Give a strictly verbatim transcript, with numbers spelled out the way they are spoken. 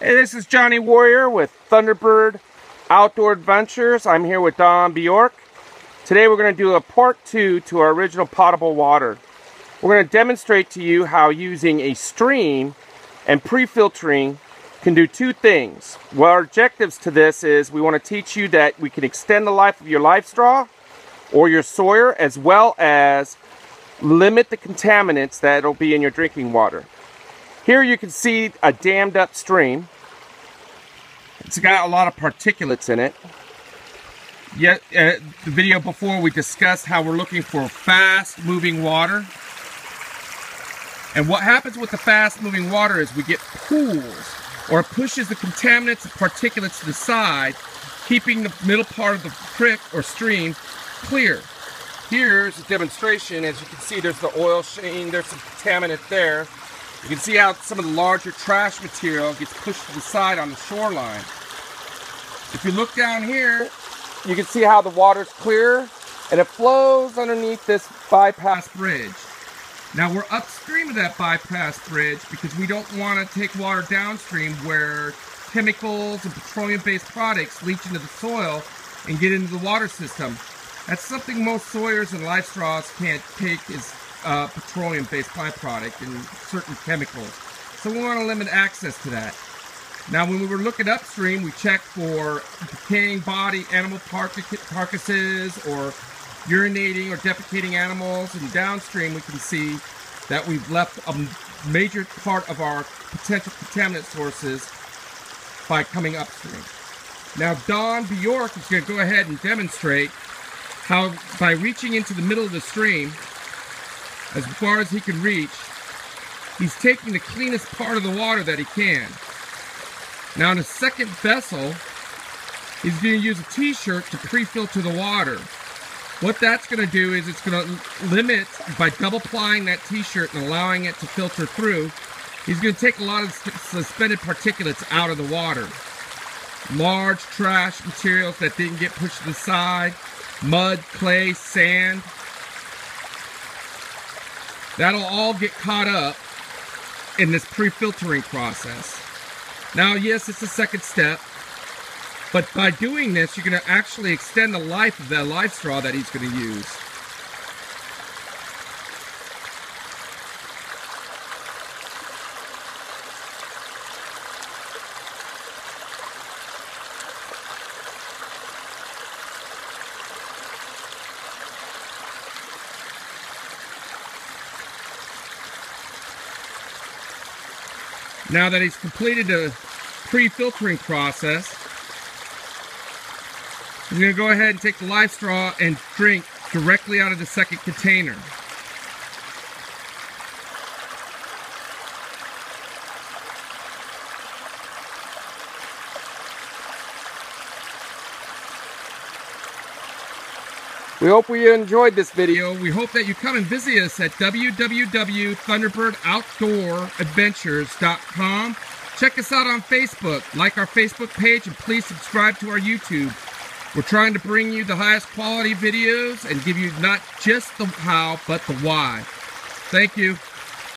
Hey, this is Johnny Warrior with Thunderbird Outdoor Adventures. I'm here with Don Bjork. Today we're going to do a part two to our original potable water. We're going to demonstrate to you how using a stream and pre-filtering can do two things. Well, our objectives to this is we want to teach you that we can extend the life of your LifeStraw or your Sawyer, as well as limit the contaminants that will be in your drinking water. Here you can see a dammed up stream. It's got a lot of particulates in it. Yet, uh, the video before we discussed how we're looking for fast moving water. And what happens with the fast moving water is we get pools, or it pushes the contaminants and particulates to the side, keeping the middle part of the creek or stream clear. Here's a demonstration. As you can see, there's the oil sheen, there's some contaminant there. You can see how some of the larger trash material gets pushed to the side on the shoreline. If you look down here, you can see how the water's clear and it flows underneath this bypass bridge. Now we're upstream of that bypass bridge because we don't want to take water downstream where chemicals and petroleum-based products leach into the soil and get into the water system. That's something most Sawyers and LifeStraws can't take, is Uh, petroleum-based byproduct and certain chemicals. So we want to limit access to that. Now when we were looking upstream, we checked for decaying body, animal carcasses, or urinating or defecating animals, and downstream we can see that we've left a major part of our potential contaminant sources by coming upstream. Now Don Bjork is going to go ahead and demonstrate how, by reaching into the middle of the stream as far as he can reach, he's taking the cleanest part of the water that he can. Now in a second vessel, he's going to use a t-shirt to pre-filter the water. What that's going to do is it's going to limit, by double plying that t-shirt and allowing it to filter through, he's going to take a lot of suspended particulates out of the water. Large trash materials that didn't get pushed to the side, mud, clay, sand. That'll all get caught up in this pre-filtering process. Now, yes, it's a second step, but by doing this, you're going to actually extend the life of that LifeStraw that he's going to use. Now that he's completed the pre-filtering process, I'm going to go ahead and take the LifeStraw and drink directly out of the second container. We hope you enjoyed this video. We hope that you come and visit us at w w w dot thunderbird outdoor adventures dot com. Check us out on Facebook. Like our Facebook page and please subscribe to our YouTube. We're trying to bring you the highest quality videos and give you not just the how, but the why. Thank you.